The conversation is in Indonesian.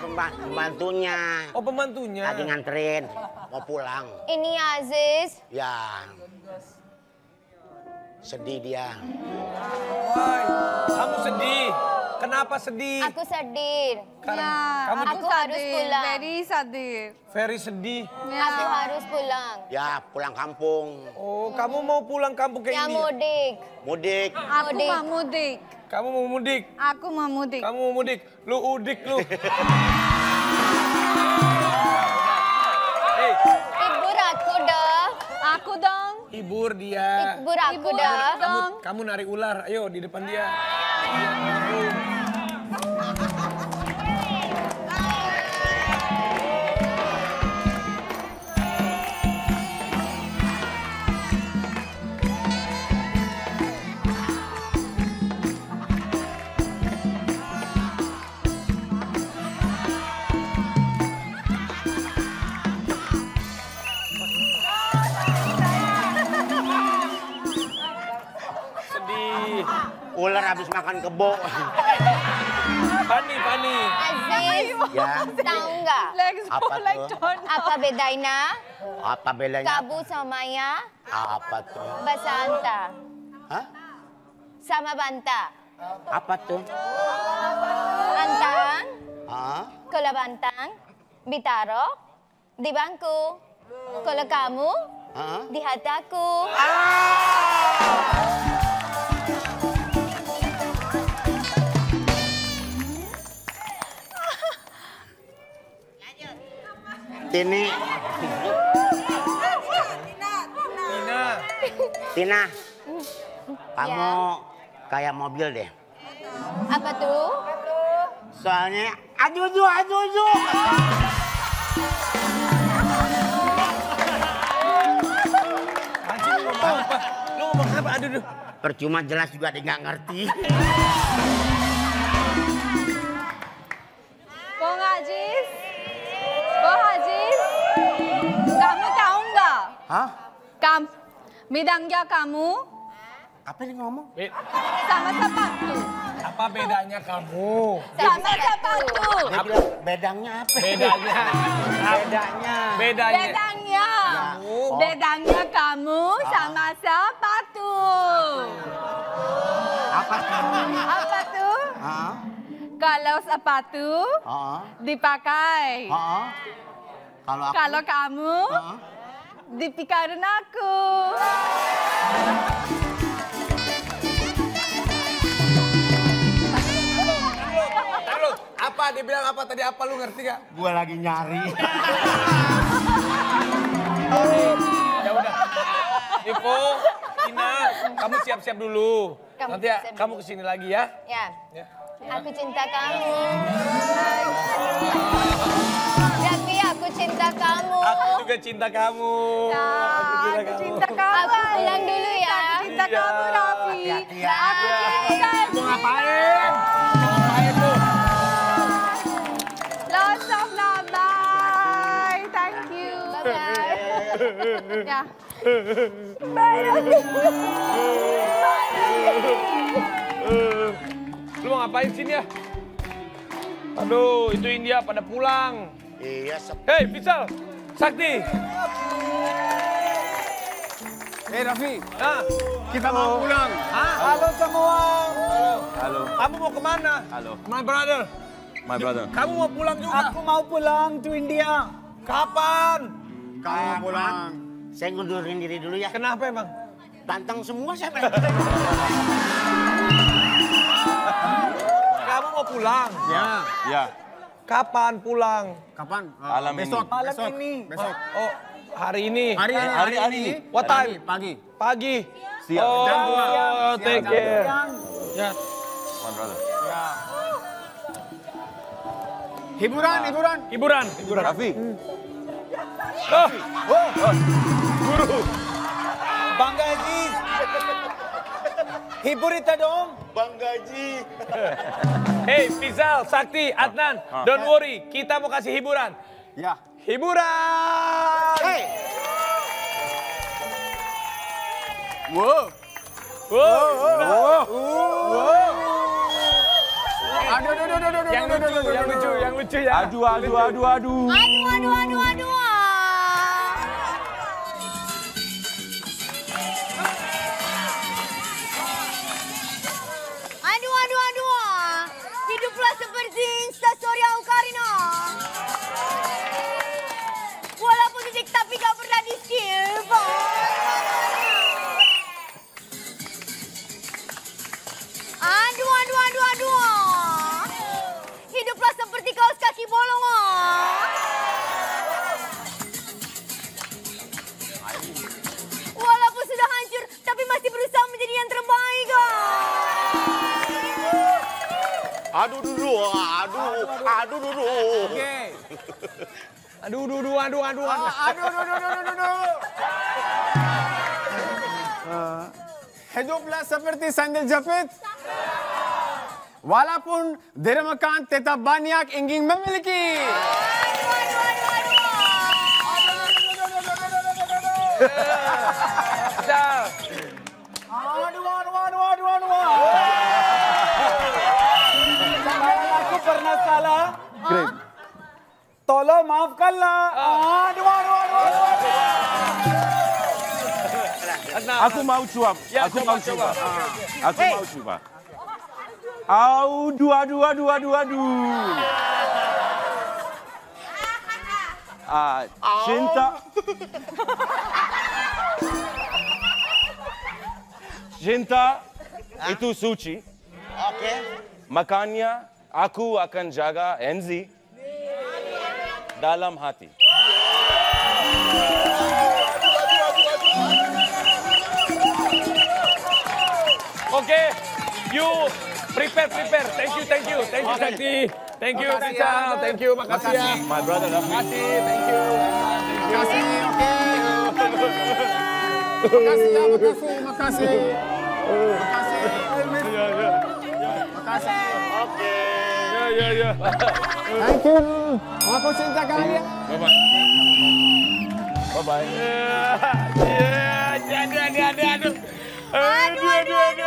pembantunya. Oh, pembantunya. Lagi nganterin, mau pulang. Ini Aziz. Ya. Sedih dia. Woi, kamu sedih. Kenapa sedih? Aku sedih. Karena kamu aku harus pulang. Very sedih. Very sedih. Ya. Aku harus pulang. Ya, pulang kampung. Oh, kamu mau pulang kampung ke India? Ya, mudik. Mudik. Aku mau mudik. Kamu mau mudik? Aku mau mudik. Kamu mau mudik? Lu udik lu. Hey. Ibur aku dah. Aku dong. Ibur dia. Ibur aku dah. Kamu narik ular, ayo di depan dia. Ular habis makan kebo. Pani, Pani. Aziz, ya. Tahu nggak? Apa tuh? Apa bedanya? Apa bedanya? Kabu sama ya? Apa tuh? Basanta. Hah? Sama banta. Apa tuh? Bantang. Hah? Kalau bantang, ditaruh di bangku. Kalau kamu, di hataku. Tini. Tina. Tina. Kamu kayak mobil deh. Apa tuh? Soalnya aduh aduh. Lu ngomong apa aduh? Percuma jelas juga dia nggak ngerti. Bang Aziz. Bang Aziz, kamu tahu nggak? Hah? Bedanya kamu? Apa yang ngomong? Sama sepatu. Apa bedanya kamu? Sama sepatu. Bedanya apa? Bedanya. Bedanya. Bedanya. Bedanya kamu sama sepatu. Apa kamu? Apa tuh? Kalau sepatu dipakai, kalau kamu dipikirin aku. Apa dia bilang apa tadi? Apa lu ngerti gak? Gua lagi nyari. Ya udah, Ivo, Ina, kamu siap-siap dulu. Nanti ya, kamu kesini lagi ya. Ya. Aku cinta kamu. Raffi, aku cinta kamu. Aku juga cinta kamu. Aku cinta kamu. Aku pulang dulu ya. Aku cinta kamu, Raffi. Aku cinta kamu. Mau ngapain? Mau ngapain tuh? Lots of love, bye. Thank you. Bye-bye. Ya. Bye, Raffi. Bye. Lu ngapain sini ya? Aduh, itu India pada pulang. Iya, Sakti. Hei, Vital, Sakti. Hei, Raffi. Nah, kita mau pulang. Halo semua. Halo. Kamu mau kemana? Halo. My brother. Kamu mau pulang juga? Aku mau pulang to India. Kapan? Kamu pulang. Saya ngundurin diri dulu ya. Kenapa emang? Tantang semua siapa? Kamu mau pulang? Ya. Kapan pulang? Kapan? Malam ini. Besok. Oh, hari ini. Hari ini. What time? Pagi. Siang. Oh, take care. Ya. Hiburan. Raffi. Guru. Bang Aziz. Hibur kita dong. Bang Gaji. Hey, Vital, Sakti, Adnan, don't worry. Kita mau kasih hiburan. Ya. Hiburan. Hey. Wow. Yang lucu. lucu ya. Aduh. Hiduplah seperti Instastory aku Karina. Walaupun titik tapi gak pernah di-skip. Aduh. Hiduplah seperti kaos kaki bolong. Walaupun sudah hancur tapi masih berusaha menjadi yang terbaik. Aduh. Hiduplah seperti sandal jepit. Walaupun diremakan tetap banyak ingin memiliki. Pernah salah, tolong maafkanlah. Aku mau coba. Aduh. Cinta itu suci. Oke. Makanya aku akan jaga Enzi dalam hati. Oke, you prepare. Thank you, Sakti. Thank you, makasih ya. My brother, makasih, thank you. Makasih. Oke. Ya. Thank you. Aku cinta kalian. Bye bye.